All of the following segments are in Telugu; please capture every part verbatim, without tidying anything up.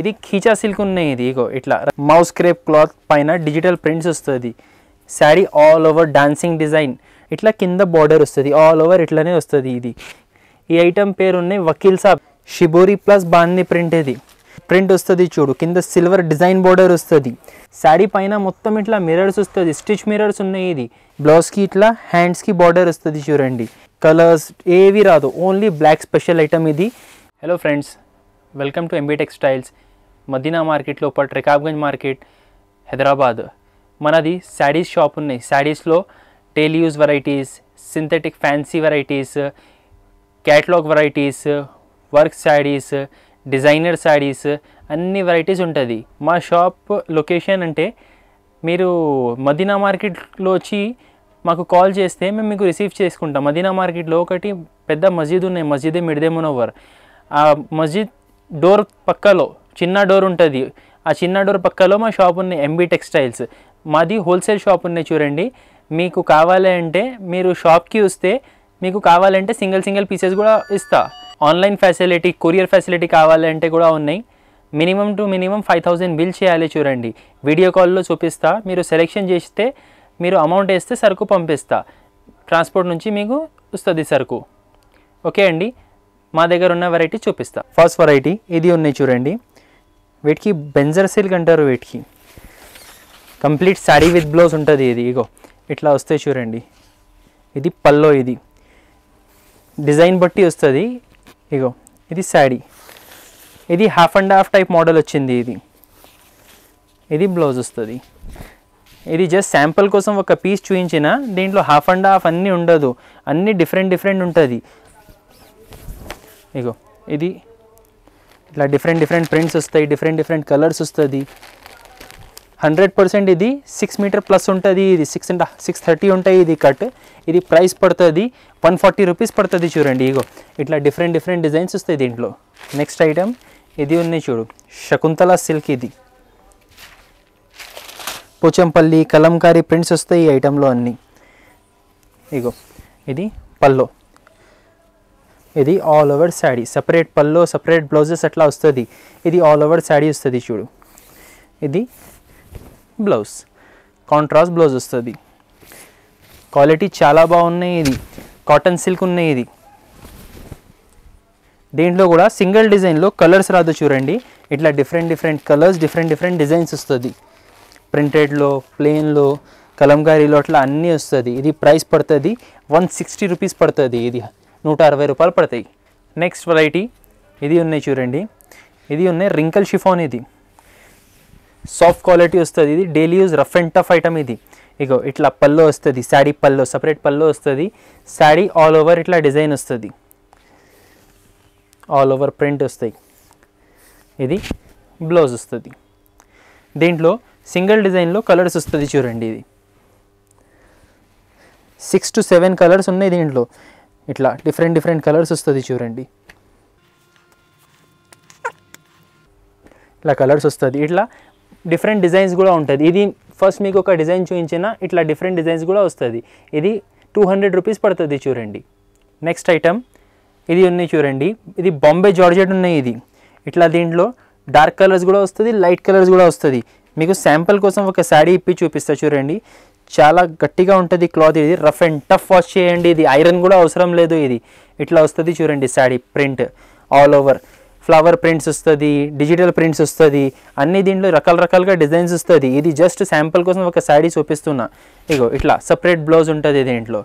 ఇది ఖీచా సిల్క్ ఉన్నాయి. ఇది ఇగో ఇట్లా మౌస్ క్రేప్ క్లాత్ పైన డిజిటల్ ప్రింట్స్ వస్తుంది. Sari all over dancing design, ఇట్లా కింద బార్డర్ వస్తుంది, ఆల్ ఓవర్ ఇట్లానే వస్తుంది. ఇది ఈ ఐటమ్ పేరు ఉన్నాయి వకీల్ సాబ్ షిబోరి ప్లస్ బాంది ప్రింట్. ఇది ప్రింట్ వస్తుంది చూడు, కింద సిల్వర్ డిజైన్ బార్డర్ వస్తుంది. శారీ పైన మొత్తం ఇట్లా మిరర్స్ వస్తుంది, స్టిచ్ మిరర్స్ ఉన్నాయి. ఇది బ్లౌజ్కి ఇట్లా హ్యాండ్స్కి బార్డర్ వస్తుంది చూడండి. కలర్స్ ఏవి రాదు, ఓన్లీ బ్లాక్ స్పెషల్ ఐటమ్ ఇది. Hello friends, welcome to MB textiles. Madina మార్కెట్లో పట్ రికాబ్గంజ్ మార్కెట్ హైదరాబాద్ మనది శారీస్ షాప్ ఉన్నాయి. శారీస్లో daily use varieties, synthetic fancy varieties, catalogue varieties, work saris, designer saris అన్ని వెరైటీస్ ఉంటుంది. మా షాప్ లొకేషన్ అంటే మీరు మదీనా మార్కెట్లో వచ్చి మాకు కాల్ చేస్తే మేము మీకు రిసీవ్ చేసుకుంటాం. మదీనా మార్కెట్లో ఒకటి పెద్ద మస్జిద్ ఉన్నాయి, మస్జిద్ ఏ మునవ్వర్. ఆ మస్జిద్ డోర్ పక్కలో చిన్న డోర్ ఉంటుంది, ఆ చిన్న డోర్ పక్కలో మా షాప్ ఉన్నాయి ఎంబీ టెక్స్టైల్స్. మాది హోల్సేల్ షాప్ ఉన్నాయి చూడండి. మీకు కావాలి అంటే మీరు షాప్కి వస్తే, మీకు కావాలంటే సింగిల్ సింగిల్ పీసెస్ కూడా ఇస్తా. ఆన్లైన్ ఫెసిలిటీ, కొరియర్ ఫెసిలిటీ కావాలంటే కూడా ఉన్నాయి. Minimum to minimum five thousand bill చేయాలి చూడండి. వీడియో కాల్లో చూపిస్తా, మీరు సెలెక్షన్ చేస్తే మీరు అమౌంట్ వేస్తే సరుకు పంపిస్తా. ట్రాన్స్పోర్ట్ నుంచి మీకు వస్తుంది సరుకు. ఓకే అండి, మా దగ్గర ఉన్న వెరైటీ చూపిస్తా. ఫస్ట్ వెరైటీ ఇది ఉన్నాయి చూడండి. వీటికి బెంజర్ సిల్క్ అంటారు. వీటికి కంప్లీట్ శారీ విత్ బ్లౌజ్ ఉంటుంది. ఇది ఇగో ఇట్లా వస్తాయి చూడండి. ఇది పల్లో, ఇది డిజైన్ బట్టి వస్తుంది. ఇగో ఇది శారీ, ఇది half and half type model వచ్చింది. ఇది ఇది బ్లౌజ్ వస్తుంది. ఇది జస్ట్ శాంపుల్ కోసం ఒక పీస్ చూపించిన. దీంట్లో హాఫ్ అండ్ హాఫ్ అన్నీ ఉండదు, అన్నీ డిఫరెంట్ డిఫరెంట్ ఉంటుంది. ఇగో ఇది ఇట్లా డిఫరెంట్ డిఫరెంట్ ప్రింట్స్ వస్తాయి, డిఫరెంట్ డిఫరెంట్ కలర్స్ వస్తుంది. హండ్రెడ్ పర్సెంట్ ఇది సిక్స్ మీటర్ ప్లస్ ఉంటుంది. ఇది సిక్స్ అండ్ సిక్స్ థర్టీ ఉంటాయి ఇది కట్. ఇది ప్రైస్ పడుతుంది వన్ ఫార్టీ రూపీస్ పడుతుంది చూడండి. ఇగో ఇట్లా డిఫరెంట్ డిఫరెంట్ డిజైన్స్ వస్తాయి దీంట్లో. నెక్స్ట్ ఐటమ్ ఇది ఉన్నాయి చూడు, శకుంతల సిల్క్. ఇది పోచంపల్లి, కలంకారీ ప్రింట్స్ వస్తాయి ఈ ఐటెంలో అన్నీ. ఇగో ఇది పల్లో, ఇది all over sari, separate pallu separate blouses అట్లా వస్తుంది. ఇది ఆల్ ఓవర్ శాడీ వస్తుంది చూడు. ఇది బ్లౌజ్, కాంట్రాస్ట్ బ్లౌజ్ వస్తుంది. క్వాలిటీ చాలా బాగున్నాయి. ఇది కాటన్ సిల్క్ ఉన్నాయి. ఇది దీంట్లో కూడా సింగిల్ డిజైన్లో కలర్స్ రాదు చూడండి. ఇట్లా different different colours, different different designs వస్తుంది. ప్రింటెడ్లో, ప్లెయిన్లో, కలంకారీలో అట్లా అన్నీ వస్తుంది. ఇది ప్రైస్ పడుతుంది వన్ సిక్స్టీ రూపీస్ పడుతుంది. ఇది నూట అరవై రూపాయలు పడతాయి. నెక్స్ట్ వెరైటీ ఇది ఉన్నాయి చూడండి. ఇది ఉన్నాయి రింకల్ షిఫాన్. ఇది సాఫ్ట్ క్వాలిటీ వస్తుంది. ఇది daily use rough and tough item. ఇది ఇగో ఇట్లా పల్లో వస్తుంది, శాడీ పల్లో సపరేట్ పల్లో వస్తుంది. శాడీ ఆల్ ఓవర్ ఇట్లా డిజైన్ వస్తుంది, ఆల్ ఓవర్ ప్రింట్ వస్తాయి. ఇది బ్లౌజ్ వస్తుంది. దీంట్లో సింగిల్ డిజైన్లో కలర్స్ వస్తుంది చూడండి. ఇది సిక్స్ టు సెవెన్ కలర్స్ ఉన్నాయి దీంట్లో. ఇట్లా డిఫరెంట్ డిఫరెంట్ కలర్స్ వస్తుంది చూడండి. ఇట్లా కలర్స్ వస్తుంది, ఇట్లా డిఫరెంట్ డిజైన్స్ కూడా ఉంటుంది. ఇది ఫస్ట్ మీకు ఒక డిజైన్ చూపించిన, ఇట్లా డిఫరెంట్ డిజైన్స్ కూడా వస్తుంది. ఇది టూ హండ్రెడ్ రూపీస్ పడుతుంది చూడండి. నెక్స్ట్ ఐటమ్ ఇది ఉన్నాయి చూడండి. ఇది బాంబే జార్జెట్ ఉన్నాయి. ఇది ఇట్లా దీంట్లో డార్క్ కలర్స్ కూడా వస్తుంది, లైట్ కలర్స్ కూడా వస్తుంది. మీకు శాంపుల్ కోసం ఒక శాడీ ఇప్పి చూపిస్తా చూడండి. చాలా గట్టిగా ఉంటుంది క్లాత్. ఇది రఫ్ అండ్ టఫ్ వాష్ చేయండి. ఇది ఐరన్ కూడా అవసరం లేదు. ఇది ఇట్లా వస్తుంది చూడండి. Sari print all over flower prints వస్తుంది, డిజిటల్ ప్రింట్స్ వస్తుంది, అన్ని దీంట్లో రకరకాలుగా డిజైన్స్ వస్తుంది. ఇది జస్ట్ శాంపుల్ కోసం ఒక శాడీ చూపిస్తున్నా. ఇగో ఇట్లా సపరేట్ బ్లౌజ్ ఉంటుంది దీంట్లో.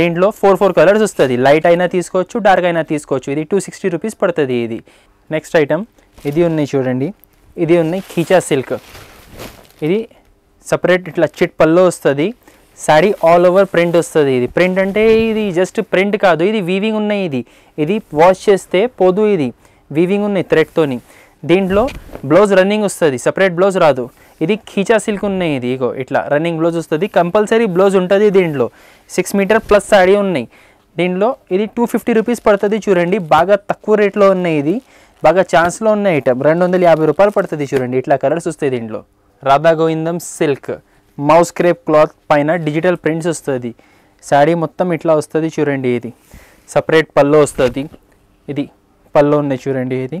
దీంట్లో ఫోర్ ఫోర్ కలర్స్ వస్తుంది. లైట్ అయినా తీసుకోవచ్చు, డార్క్ అయినా తీసుకోవచ్చు. ఇది టూ సిక్స్టీ రూపీస్ పడుతుంది. ఇది నెక్స్ట్ ఐటమ్ ఇది ఉన్నాయి చూడండి. ఇది ఉన్నాయి ఖీచా సిల్క్. ఇది సపరేట్ ఇట్లా చిట్ పల్లో వస్తుంది. శారీ ఆల్ ఓవర్ ప్రింట్ వస్తుంది. ఇది ప్రింట్ అంటే ఇది జస్ట్ ప్రింట్ కాదు, ఇది వీవింగ్ ఉన్నాయి. ఇది ఇది వాష్ చేస్తే పోదు. ఇది వీవింగ్ ఉన్నాయి థ్రెడ్తోని. దీంట్లో బ్లౌజ్ రన్నింగ్ వస్తుంది, సపరేట్ బ్లౌజ్ రాదు. ఇది ఖీచా సిల్క్ ఉన్నాయి. ఇది ఇగో ఇట్లా రన్నింగ్ బ్లౌజ్ వస్తుంది, కంపల్సరీ బ్లౌజ్ ఉంటుంది. దీంట్లో సిక్స్ మీటర్ ప్లస్ శారీ ఉన్నాయి. దీంట్లో ఇది టూ ఫిఫ్టీ రూపీస్ పడుతుంది చూడండి. బాగా తక్కువ రేట్లో ఉన్నాయి. ఇది బాగా ఛాన్స్లో ఉన్న ఐటమ్. రెండు వందల యాభై రూపాయలు పడుతుంది చూడండి. ఇట్లా కలర్స్ వస్తాయి దీంట్లో. Radha Govindam silk, moss crepe cloth పైన డిజిటల్ ప్రింట్స్ వస్తుంది. శారీ మొత్తం ఇట్లా వస్తుంది చూడండి. ఇది సపరేట్ పల్లో వస్తుంది. ఇది పల్లో ఉన్నాయి చూడండి. ఇది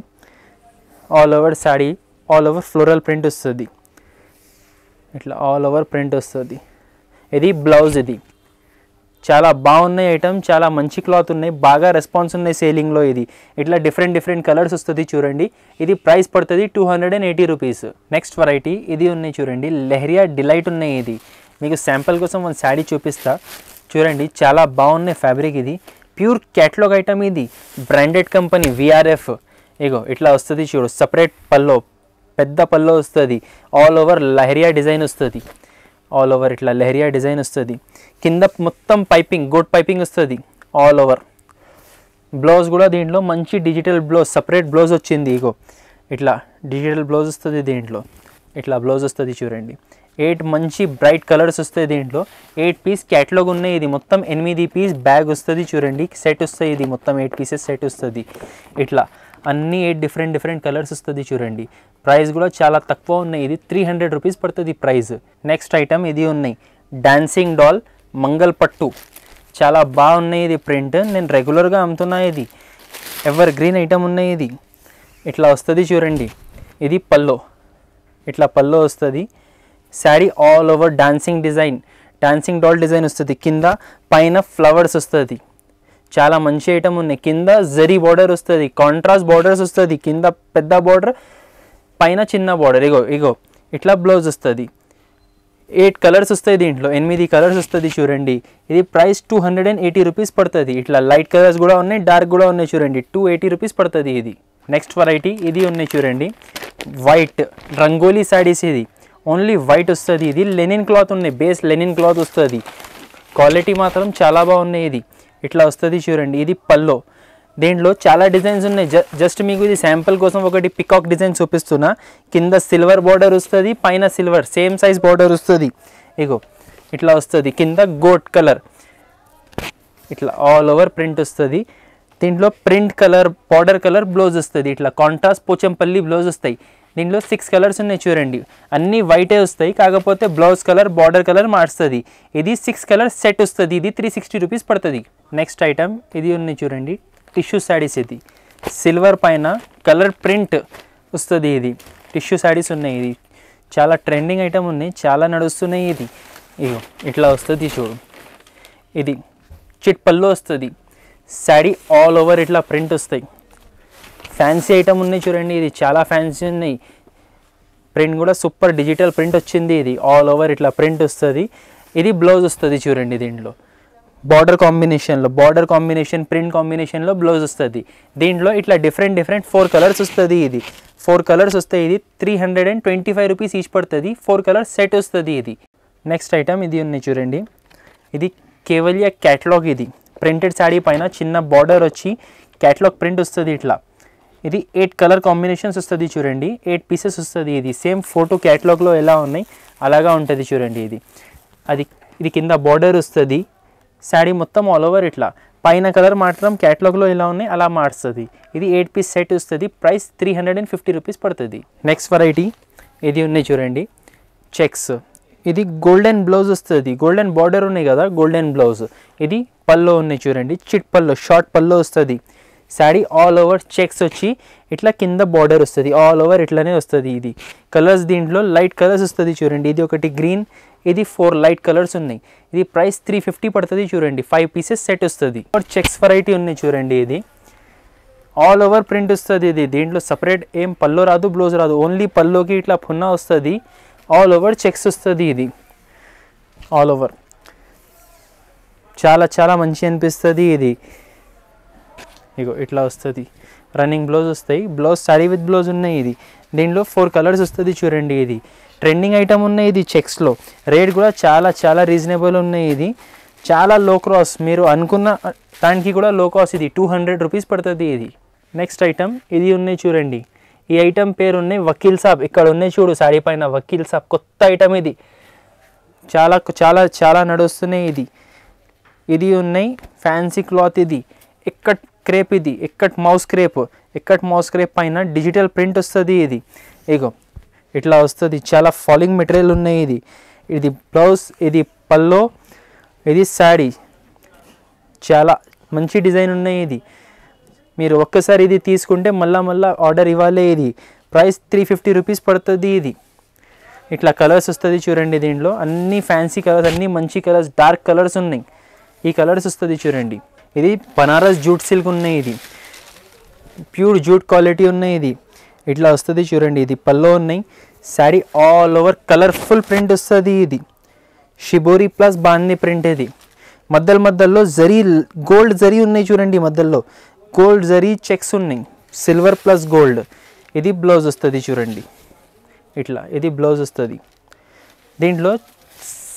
all over sari all over floral print వస్తుంది, ఇట్లా ఆల్ ఓవర్ ప్రింట్ వస్తుంది. ఇది బ్లౌజ్. ఇది చాలా బాగున్నాయి ఐటమ్, చాలా మంచి క్లాత్ ఉన్నాయి, బాగా రెస్పాన్స్ ఉన్నాయి సేలింగ్లో. ఇది ఇట్లా డిఫరెంట్ డిఫరెంట్ కలర్స్ వస్తుంది చూడండి. ఇది ప్రైస్ పడుతుంది two hundred and eighty rupees. Next variety ఇది ఉన్నాయి చూడండి, లెహరియా డిలైట్ ఉన్నాయి. ఇది మీకు శాంపుల్ కోసం మన శాడీ చూపిస్తా చూడండి, చాలా బాగున్నాయి ఫ్యాబ్రిక్. ఇది ప్యూర్ క్యాటలాగ్ ఐటమ్, ఇది బ్రాండెడ్ కంపెనీ విఆర్ఎఫ్. ఇగో ఇట్లా వస్తుంది చూడు, సపరేట్ పల్లో, పెద్ద పల్లో వస్తుంది. ఆల్ ఓవర్ లెహరియా డిజైన్ వస్తుంది, ఆల్ ఓవర్ ఇట్లా లెహరియా డిజైన్ వస్తుంది. కింద మొత్తం పైపింగ్, గోట్ పైపింగ్ వస్తుంది ఆల్ ఓవర్. బ్లౌజ్ కూడా దీంట్లో మంచి డిజిటల్ బ్లౌజ్, సపరేట్ బ్లౌజ్ వచ్చింది. ఇగో ఇట్లా డిజిటల్ బ్లౌజ్ వస్తుంది దీంట్లో, ఇట్లా బ్లౌజ్ వస్తుంది చూడండి. ఎయిట్ మంచి బ్రైట్ కలర్స్ వస్తాయి దీంట్లో. ఎయిట్ పీస్ క్యాటలాగ్ ఉన్నాయి. ఇది మొత్తం ఎనిమిది పీస్ బ్యాగ్ వస్తుంది చూడండి, సెట్ వస్తుంది. ఇది మొత్తం ఎయిట్ పీసెస్ సెట్ వస్తుంది. ఇట్లా అన్ని ఎయిట్ డిఫరెంట్ డిఫరెంట్ కలర్స్ వస్తుంది చూడండి. ప్రైస్ కూడా చాలా తక్కువ ఉన్నాయి. ఇది త్రీ హండ్రెడ్ రూపీస్ పడుతుంది ప్రైస్. నెక్స్ట్ ఐటమ్ ఇది ఉన్నాయి, డాన్సింగ్ డాల్ మంగల్ పట్టు. చాలా బాగున్నాయి ఇది ప్రింట్, నేను రెగ్యులర్గా అమ్ముతున్నా. ఇది ఎవర్ గ్రీన్ ఐటమ్ ఉన్నాయి. ఇది ఇట్లా వస్తుంది చూడండి, ఇది పల్లో, ఇట్లా పల్లో వస్తుంది. Sari all over dancing design, dancing doll design వస్తుంది. కింద పైన ఫ్లవర్స్ వస్తుంది. చాలా మంచి ఐటమ్ ఉన్నాయి. కింద జరీ బార్డర్ వస్తుంది, కాంట్రాస్ట్ బార్డర్స్ వస్తుంది. కింద పెద్ద బార్డర్, పైన చిన్న బార్డర్. ఇగో ఇగో ఇట్లా బ్లౌజ్ వస్తుంది. ఎయిట్ కలర్స్ వస్తాయి దీంట్లో, ఎనిమిది కలర్స్ వస్తుంది చూడండి. ఇది price two hundred and eighty rupees పడుతుంది. ఇట్లా లైట్ కలర్స్ కూడా ఉన్నాయి, డార్క్ కూడా ఉన్నాయి చూడండి. టూ ఎయిటీ రూపీస్ పడుతుంది ఇది. నెక్స్ట్ వెరైటీ ఇది ఉన్నాయి చూడండి, వైట్ రంగోలీ శారీస్. ఇది ఓన్లీ వైట్ వస్తుంది. ఇది లెనిన్ క్లాత్ ఉన్నాయి, బేస్ లెనిన్ క్లాత్ వస్తుంది. క్వాలిటీ మాత్రం చాలా బాగున్నాయి. ఇది ఇట్లా వస్తుంది చూడండి. ఇది పల్లో. దీంట్లో చాలా డిజైన్స్ ఉన్నాయి. జ జస్ట్ మీకు ఇది శాంపుల్ కోసం ఒకటి పికాక్ డిజైన్ చూపిస్తున్నా. కింద సిల్వర్ బార్డర్ వస్తుంది, పైన సిల్వర్ సేమ్ సైజ్ బార్డర్ వస్తుంది. ఇగో ఇట్లా వస్తుంది. కింద గోట్ కలర్, ఇట్లా ఆల్ ఓవర్ ప్రింట్ వస్తుంది. దీంట్లో print colour, border colour blouse వస్తుంది. ఇట్లా కాంట్రాస్ట్ పోచంపల్లి బ్లౌజ్ వస్తాయి. దీంట్లో సిక్స్ కలర్స్ ఉన్నాయి చూడండి. అన్నీ వైటే వస్తాయి, కాకపోతే బ్లౌజ్ కలర్, బార్డర్ కలర్ మార్చుతుంది. ఇది సిక్స్ కలర్ సెట్ వస్తుంది. ఇది త్రీ సిక్స్టీ రూపీస్ పడుతుంది. నెక్స్ట్ ఐటమ్ ఇది ఉన్నాయి చూడండి, టిష్యూ శారీస్. ఇది సిల్వర్ పైన కలర్ ప్రింట్ వస్తుంది. ఇది టిష్యూ శారీస్ ఉన్నాయి. ఇది చాలా ట్రెండింగ్ ఐటమ్ ఉన్నాయి, చాలా నడుస్తున్నాయి. ఇది ఇగో ఇట్లా వస్తుంది చూడు. ఇది చిట్ పళ్ళు వస్తుంది. శారీ ఆల్ ఓవర్ ఇట్లా ప్రింట్ వస్తాయి. ఫ్యాన్సీ ఐటమ్ ఉన్నాయి చూడండి. ఇది చాలా ఫ్యాన్సీ ఉన్నాయి. ప్రింట్ కూడా సూపర్ డిజిటల్ ప్రింట్ వచ్చింది. ఇది ఆల్ ఓవర్ ఇట్లా ప్రింట్ వస్తుంది. ఇది బ్లౌజ్ వస్తుంది చూడండి. దీంట్లో బార్డర్ కాంబినేషన్లో, బార్డర్ కాంబినేషన్, ప్రింట్ కాంబినేషన్లో బ్లౌజ్ వస్తుంది. దీంట్లో ఇట్లా డిఫరెంట్ డిఫరెంట్ ఫోర్ కలర్స్ వస్తుంది. ఇది ఫోర్ కలర్స్ వస్తాయి. ఇది three hundred and twenty five rupees each పడుతుంది. ఫోర్ కలర్స్ సెట్ వస్తుంది. ఇది నెక్స్ట్ ఐటమ్ ఇది ఉన్నాయి చూడండి. ఇది కేవలియా క్యాటలాగ్. ఇది ప్రింటెడ్ శాడీ పైన చిన్న బార్డర్ వచ్చి క్యాటలాగ్ ప్రింట్ వస్తుంది. ఇట్లా ఇది ఎయిట్ కలర్ కాంబినేషన్స్ వస్తుంది చూడండి. ఎయిట్ పీసెస్ వస్తుంది. ఇది సేమ్ ఫోటో క్యాటలాగ్లో ఎలా ఉన్నాయి అలాగా ఉంటుంది చూడండి. ఇది అది ఇది కింద బార్డర్ వస్తుంది. శారీ మొత్తం ఆల్ ఓవర్ ఇట్లా, పైన కలర్ మాత్రం క్యాటలాగ్లో ఎలా ఉన్నాయి అలా మార్చుతుంది. ఇది ఎయిట్ పీస్ సెట్ వస్తుంది. Price three hundred and fifty rupees పడుతుంది. నెక్స్ట్ వెరైటీ ఇది ఉన్నాయి చూడండి, చెక్స్. ఇది గోల్డెన్ బ్లౌజ్ వస్తుంది. గోల్డెన్ బార్డర్ ఉన్నాయి కదా, గోల్డెన్ బ్లౌజ్. ఇది పల్లో ఉన్నాయి చూడండి, చిట్ పల్లో, షార్ట్ పల్లో వస్తుంది. శారీ ఆల్ ఓవర్ చెక్స్ వచ్చి ఇట్లా కింద బార్డర్ వస్తుంది. ఆల్ ఓవర్ ఇట్లానే వస్తుంది. ఇది కలర్స్ దీంట్లో లైట్ కలర్స్ వస్తుంది చూడండి. ఇది ఒకటి గ్రీన్, ఇది ఫోర్ లైట్ కలర్స్ ఉన్నాయి. ఇది ప్రైస్ త్రీ ఫిఫ్టీ పడుతుంది చూడండి. ఫైవ్ పీసెస్ సెట్ వస్తుంది. చెక్స్ వెరైటీ ఉన్నాయి చూడండి. ఇది ఆల్ ఓవర్ ప్రింట్ వస్తుంది. ఇది దీంట్లో సపరేట్ ఏం పల్లో రాదు, బ్లౌజ్ రాదు, ఓన్లీ పల్లోకి ఇట్లా పున్నా వస్తుంది. ఆల్ ఓవర్ చెక్స్ వస్తుంది. ఇది ఆల్ ఓవర్ చాలా చాలా మంచి అనిపిస్తుంది. ఇది ఇగో ఇట్లా వస్తుంది. రన్నింగ్ బ్లౌజ్ వస్తాయి. బ్లౌజ్ సారీ విత్ బ్లౌజ్ ఉన్నాయి. ఇది దీంట్లో ఫోర్ కలర్స్ వస్తుంది చూడండి. ఇది ట్రెండింగ్ ఐటమ్ ఉన్నాయి. ఇది చెక్స్లో రేట్ కూడా చాలా చాలా రీజనబుల్ ఉన్నాయి. ఇది చాలా లో కాస్ట్, మీరు అనుకున్న దానికి కూడా లో కాస్ట్. ఇది టూ హండ్రెడ్ రూపీస్ పడుతుంది. ఇది నెక్స్ట్ ఐటమ్ ఇది ఉన్నాయి చూడండి. ఈ ఐటమ్ పేరు ఉన్నాయి వకీల్ సాబ్. ఇక్కడ ఉన్నాయి చూడు శారీ పైన వకీల్ సాబ్. కొత్త ఐటమ్ ఇది, చాలా చాలా చాలా నడుస్తున్నాయి. ఇది ఇది ఉన్నాయి ఫ్యాన్సీ క్లాత్. ఇది ఇక్కట్ క్రేప్. ఇది ikat moss crepe. Ikat moss crepe పైన డిజిటల్ ప్రింట్ వస్తుంది. ఇది ఇగో ఇట్లా వస్తుంది. చాలా ఫాలింగ్ మెటీరియల్ ఉన్నాయి. ఇది ఇది బ్లౌజ్, ఇది పల్లో, ఇది శారీ. చాలా మంచి డిజైన్ ఉన్నాయి. ఇది మీరు ఒక్కసారి ఇది తీసుకుంటే మళ్ళా మళ్ళీ ఆర్డర్ ఇవ్వాలి. ఇది ప్రైస్ త్రీ ఫిఫ్టీ రూపాయస్ పడుతుంది। ఇది ఇట్లా కలర్స్ వస్తది చూడండి, దీనిలో అన్ని ఫ్యాన్సీ కలర్స్, అన్ని మంచి కలర్స్, డార్క్ కలర్స్ ఉన్నాయి, ఈ కలర్స్ వస్తది చూడండి। ఇది బనారస్ జూట్ సిల్క్ ఉన్నాయి, ఇది ప్యూర్ జూట్ క్వాలిటీ ఉన్నాయి, ఇది ఇట్లా వస్తది చూడండి। ఇది పల్లో ఉన్నాయి, sari all over colourful print వస్తది। ఇది షిబోరి ప్లస్ బాంధి ప్రింట్, ఇది మధ్యల మధ్యలో జరీ గోల్డ్ జరీ ఉన్నాయి చూడండి, మధ్యలో గోల్డ్ జరీ చెక్స్ ఉన్నాయి, సిల్వర్ ప్లస్ గోల్డ్। ఇది బ్లౌజ్ వస్తుంది చూడండి ఇట్లా, ఇది బ్లౌజ్ వస్తుంది। దీంట్లో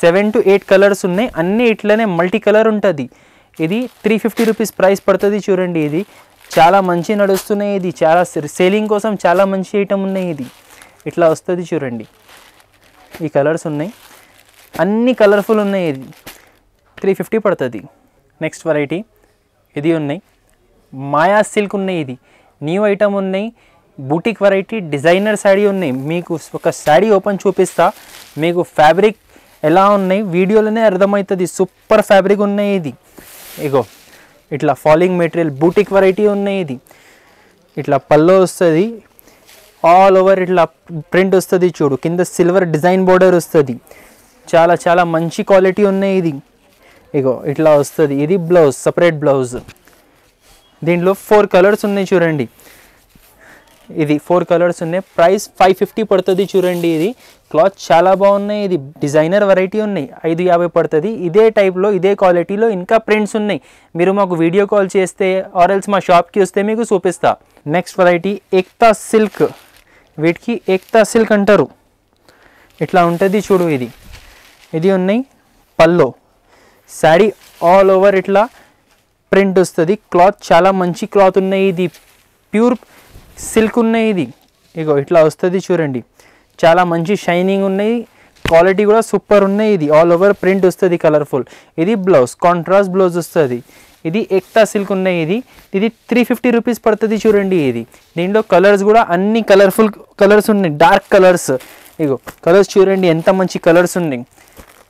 సెవెన్ టు ఎయిట్ కలర్స్ ఉన్నాయి, అన్నీ ఇట్లనే మల్టీ కలర్ ఉంటుంది। ఇది త్రీ ఫిఫ్టీ రూపీస్ ప్రైస్ పడుతుంది చూడండి। ఇది చాలా మంచి నడుస్తున్నాయి, ఇది చాలా సేలింగ్ కోసం చాలా మంచి ఐటమ్ ఉన్నాయి। ఇది ఇట్లా వస్తుంది చూడండి, ఈ కలర్స్ ఉన్నాయి, అన్ని కలర్ఫుల్ ఉన్నాయి। ఇది త్రీ ఫిఫ్టీ పడుతుంది। నెక్స్ట్ వెరైటీ ఇది ఉన్నాయి, మాయా సిల్క్ ఉన్నాయి, ఇది న్యూ ఐటమ్ ఉన్నాయి, బూటిక్ వెరైటీ డిజైనర్ శారీ ఉన్నాయి। మీకు ఒక శారీ ఓపెన్ చూపిస్తా, మీకు ఫ్యాబ్రిక్ ఎలా ఉన్నాయి వీడియోలోనే అర్థమవుతుంది। సూపర్ ఫ్యాబ్రిక్ ఉన్నాయి, ఇది ఇగో ఇట్లా ఫాలింగ్ మెటీరియల్ బూటిక్ వెరైటీ ఉన్నాయి। ఇది ఇట్లా పల్లో వస్తుంది, ఆల్ ఓవర్ ఇట్లా ప్రింట్ వస్తుంది చూడు, కింద సిల్వర్ డిజైన్ బోర్డర్ వస్తుంది, చాలా చాలా మంచి క్వాలిటీ ఉన్నాయి। ఇది ఇగో ఇట్లా వస్తుంది, ఇది బ్లౌజ్ సపరేట్ బ్లౌజ్। దీంట్లో ఫోర్ కలర్స్ ఉన్నాయి చూడండి, ఇది ఫోర్ కలర్స్ ఉన్నాయి, ప్రైస్ ఫైవ్ ఫిఫ్టీ పడుతుంది చూడండి। ఇది క్లాత్ చాలా బాగున్నాయి, ఇది డిజైనర్ వెరైటీ ఉన్నాయి, ఐదు యాభై పడుతుంది। ఇదే టైప్లో ఇదే క్వాలిటీలో ఇంకా ప్రింట్స్ ఉన్నాయి, మీరు మాకు వీడియో కాల్ చేస్తే ఆర్ఎల్స్ మా షాప్కి వస్తే మీకు చూపిస్తా। నెక్స్ట్ వెరైటీ ఏక్తా సిల్క్, వీటికి ఏక్తా సిల్క్ అంటారు, ఇట్లా ఉంటుంది చూడు। ఇది ఇది ఉన్నాయి, పల్లో శారీ ఆల్ ఓవర్ ఇట్లా ప్రింట్ వస్తుంది, క్లాత్ చాలా మంచి క్లాత్ ఉన్నాయి, ఇది ప్యూర్ సిల్క్ ఉన్నాయి। ఇది ఇగో ఇట్లా వస్తుంది చూడండి, చాలా మంచి షైనింగ్ ఉన్నాయి, క్వాలిటీ కూడా సూపర్ ఉన్నాయి। ఇది ఆల్ ఓవర్ ప్రింట్ వస్తుంది కలర్ఫుల్, ఇది బ్లౌజ్ కాంట్రాస్ట్ బ్లౌజ్ వస్తుంది। ఇది ఏక్తా సిల్క్ ఉన్నాయి, ఇది ఇది త్రీ ఫిఫ్టీ రూపీస్ పడుతుంది చూడండి। ఇది దీంట్లో కలర్స్ కూడా అన్ని కలర్ఫుల్ కలర్స్ ఉన్నాయి, డార్క్ కలర్స్, ఇగో కలర్స్ చూడండి ఎంత మంచి కలర్స్ ఉన్నాయి।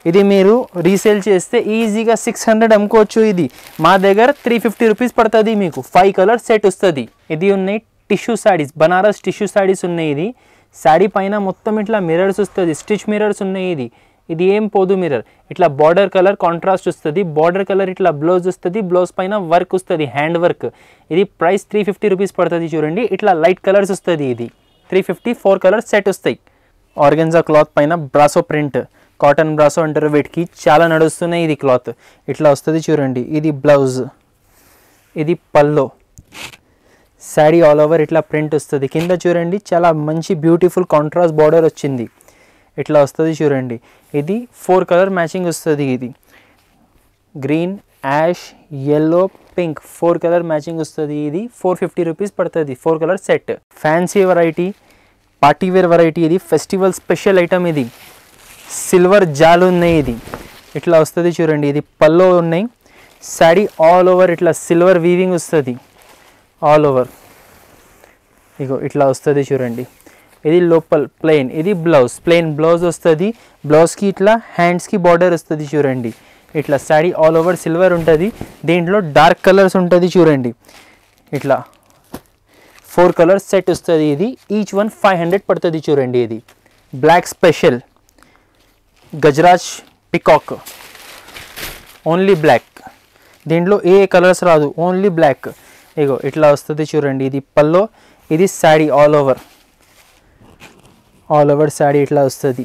ఇది మీరు రీసేల్ చేస్తే ఈజీగా సిక్స్ హండ్రెడ్ అమ్ముకోవచ్చు। ఇది మా దగ్గర త్రీ ఫిఫ్టీ రూపీస్ పడుతుంది, మీకు ఫైవ్ కలర్స్ సెట్ వస్తుంది। ఇది ఉన్నాయి టిష్యూ శారీస్, బనారస్ టిష్యూ శారీస్ ఉన్నాయి। ఇది శారీ పైన మొత్తం ఇట్లా మిరర్స్ వస్తుంది, స్టిచ్ మిరర్స్ ఉన్నాయి। ఇది ఇది ఏం పోదు మిరర్, ఇట్లా బార్డర్ కలర్ కాంట్రాస్ట్ వస్తుంది, బార్డర్ కలర్ ఇట్లా బ్లౌజ్ వస్తుంది, బ్లౌజ్ పైన వర్క్ వస్తుంది హ్యాండ్ వర్క్। ఇది ప్రైస్ త్రీ ఫిఫ్టీ రూపీస్ పడుతుంది చూడండి। ఇట్లా లైట్ కలర్స్ వస్తుంది, ఇది three fifty four colours set వస్తాయి। ఆర్గెన్జా క్లాత్ పైన బ్రాసో ప్రింట్, కాటన్ బ్రాసో అంటారు వీటికి, చాలా నడుస్తున్నాయి। ఇది క్లాత్ ఇట్లా వస్తుంది చూడండి, ఇది బ్లౌజ్, ఇది పల్లో, శారీ ఆల్ ఓవర్ ఇట్లా ప్రింట్ వస్తుంది, కింద చూడండి చాలా మంచి బ్యూటిఫుల్ కాంట్రాస్ట్ బార్డర్ వచ్చింది, ఇట్లా వస్తుంది చూడండి। ఇది ఫోర్ కలర్ మ్యాచింగ్ వస్తుంది, ఇది green ash yellow pink four colour matching వస్తుంది। ఇది ఫోర్ ఫిఫ్టీ రూపీస్ పడుతుంది, four colour set. Fancy variety, party wear variety, ఇది ఫెస్టివల్ స్పెషల్ ఐటమ్, ఇది సిల్వర్ జాలు ఉన్నాయి, ఇది ఇట్లా వస్తుంది చూడండి। ఇది పల్లో ఉన్నాయి, శారీ ఆల్ ఓవర్ ఇట్లా సిల్వర్ వీవింగ్ వస్తుంది ఆల్ ఓవర్, ఇగో ఇట్లా వస్తుంది చూడండి। ఇది లోపల ప్లెయిన్, ఇది బ్లౌజ్ ప్లెయిన్ బ్లౌజ్ వస్తుంది, బ్లౌజ్కి ఇట్లా హ్యాండ్స్కి బార్డర్ వస్తుంది చూడండి, ఇట్లా శారీ ఆల్ ఓవర్ సిల్వర్ ఉంటుంది, దీంట్లో డార్క్ కలర్స్ ఉంటుంది చూడండి, ఇట్లా ఫోర్ కలర్స్ సెట్ వస్తుంది। ఇది ఈచ్ వన్ ఫైవ్ హండ్రెడ్ పడుతుంది చూడండి। ఇది black special Gajraj peacock, only black, దీంట్లో ఏ కలర్స్ రాదు, ఓన్లీ బ్లాక్, ఇగో ఇట్లా వస్తుంది చూడండి। ఇది పల్లో, ఇది sari all over all over sari ఇట్లా వస్తుంది,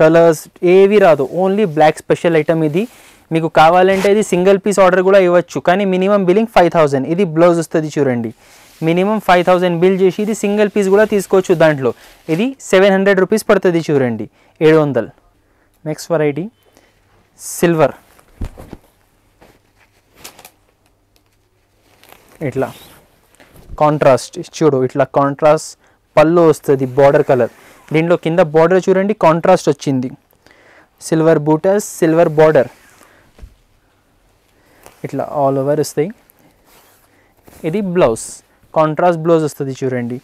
కలర్స్ ఏవి రాదు, ఓన్లీ బ్లాక్ స్పెషల్ ఐటమ్। ఇది మీకు కావాలంటే ఇది సింగిల్ పీస్ ఆర్డర్ కూడా ఇవ్వచ్చు, కానీ మినిమం బిల్లింగ్ ఫైవ్ థౌజండ్। ఇది బ్లౌజ్ వస్తుంది చూడండి, మినిమం ఫైవ్ థౌజండ్ బిల్ చేసి ఇది సింగిల్ పీస్ కూడా తీసుకోవచ్చు దాంట్లో। ఇది సెవెన్ హండ్రెడ్ రూపీస్ పడుతుంది చూడండి, ఏడు వందలు। నెక్స్ట్ వెరైటీ సిల్వర్, ఇట్లా కాంట్రాస్ట్ చూడు, ఇట్లా కాంట్రాస్ట్ పల్లో వస్తుంది, బార్డర్ కలర్, దీంట్లో కింద బార్డర్ చూడండి కాంట్రాస్ట్ వచ్చింది, సిల్వర్ బూటస్ సిల్వర్ బార్డర్, ఇట్లా ఆల్ ఓవర్ వస్తాయి। ఇది బ్లౌజ్ కాంట్రాస్ట్ బ్లౌజ్ వస్తుంది చూడండి,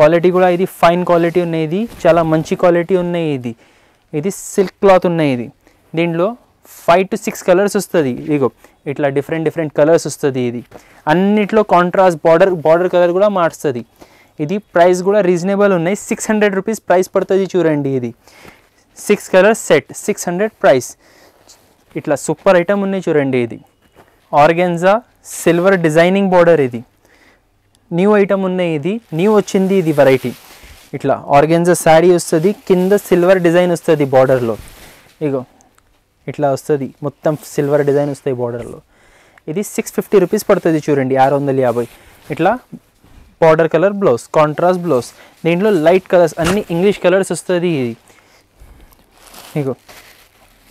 క్వాలిటీ కూడా ఇది ఫైన్ క్వాలిటీ ఉన్నాయి, ఇది చాలా మంచి క్వాలిటీ ఉన్నాయి। ఇది ఇది సిల్క్ క్లాత్ ఉన్నాయి, ఇది దీంట్లో ఫైవ్ టు సిక్స్ కలర్స్ వస్తుంది, ఇగో इट्ला डिफरेंट डिफरेंट कलर्स वस्तुदी इदी अन्निटिलो कांट्रास्ट बॉर्डर बॉर्डर कलर कूडा मार्चुतदी इदी प्राइस कूडा रीजनेबल उन्नाई सिक्स हंड्रेड रुपीस प्राइस पड़ुतदी चूडंडी इदी six colour set six hundred price इट्ला सूपर आइटम उन्नाई चूडंडी इदी ऑर्गेन्जा सिल्वर डिजाइनिंग बॉर्डर इदी न्यू आइटम उन्नाई इदी न्यू वच्चिंदी इदी वैरायटी इट्ला ऑर्गेन्जा साड़ी वस्तुदी किंद सिल्वर डिजाइन वस्तुदी बॉर्डर लो इगो इट्ला वस्तुदी मोत्तम सिल्वर डिजाइन वस्तुदी बॉर्डर लो इदी सिक्स फिफ्टी रुपीस पड़ुतदी चूडंडी सिक्स फिफ्टी इट्ला border colour blouse contrast blouse दींట్లో लाइट कलर्स अन्नी इंग्लिश कलर्स वस्तुदी इगो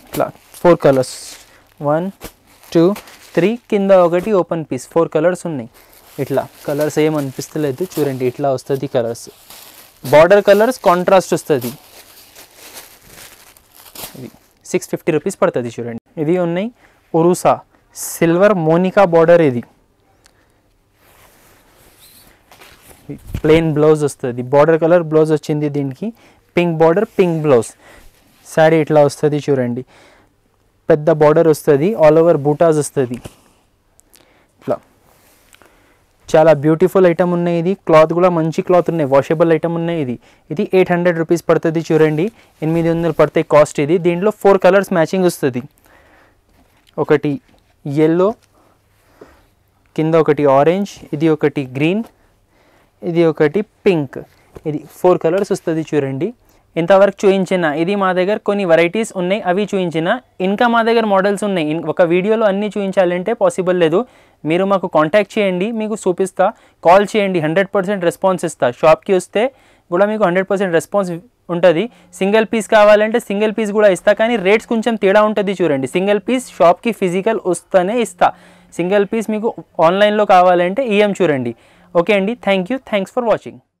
इट्ला four colours one two three కింద ఒకటి ఓపెన్ పీస్ फोर కలర్స్ ఉన్నాయి ఇట్లా కలర్స్ ఏమ అనిపిస్తలేదు చూడండి ఇట్లా వస్తది కలర్స్ బార్డర్ కలర్స్ కాంట్రాస్ట్ వస్తది ఇది సిక్స్ ఫిఫ్టీ రూపాయస్ పడతది చూడండి ఇది ఉన్నాయి ఉరుసా సిల్వర్ మోనికా బార్డర్ ఇది ప్లేన్ బ్లౌజ్ వస్తది బార్డర్ కలర్ బ్లౌజ్ వచ్చింది దీనికి pink border pink blouse sari ఇట్లా వస్తది చూడండి పెద్ద బోర్డర్ వస్తది ఆల్ ఓవర్ బూటాస్ వస్తది ఇట్లా చాలా బ్యూటిఫుల్ ఐటమ్ ఉన్నాయి ఇది క్లాత్ కూడా మంచి క్లాత్ ఉన్నాయి వాషబుల్ ఐటమ్ ఉన్నాయి ఇది ఇది ఎయిట్ హండ్రెడ్ రూపాయస్ పడతది చూడండి ఎయిట్ హండ్రెడ్ పడతే కాస్ట్ ఇది దీంట్లో ఫోర్ కలర్స్ మ్యాచింగ్ వస్తది ఒకటి yellow కింద ఒకటి ఆరెంజ్ ఇది ఒకటి గ్రీన్ ఇది ఒకటి పింక్ ఇది ఫోర్ కలర్స్ వస్తది చూడండి ఇంతవరకు చూయించిన ఇది మా దగ్గర కొన్ని వెరైటీస్ ఉన్నాయి అవి చూయించిన ఇంకా మా దగ్గర మోడల్స్ ఉన్నాయి ఒక వీడియోలో అన్ని చూయించాలంటే పాసిబుల్ లేదు మీరు మాకు కాంటాక్ట్ చేయండి మీకు చూపిస్తా కాల్ చేయండి హండ్రెడ్ పర్సెంట్ రెస్పాన్స్ ఇస్తా షాప్ కి వస్తే కూడా మీకు హండ్రెడ్ పర్సెంట్ రెస్పాన్స్ ఉంటది సింగిల్ పీస్ కావాలంటే సింగిల్ పీస్ కూడా ఇస్తా కానీ రేట్స్ కొంచెం తేడా ఉంటది చూడండి సింగిల్ పీస్ షాప్ కి ఫిజికల్ వస్తనే ఇస్తా సింగిల్ పీస్ మీకు ఆన్లైన్ లో కావాలంటే ఈఎం చూడండి ఓకే అండి థాంక్యూ థాంక్స్ ఫర్ వాచింగ్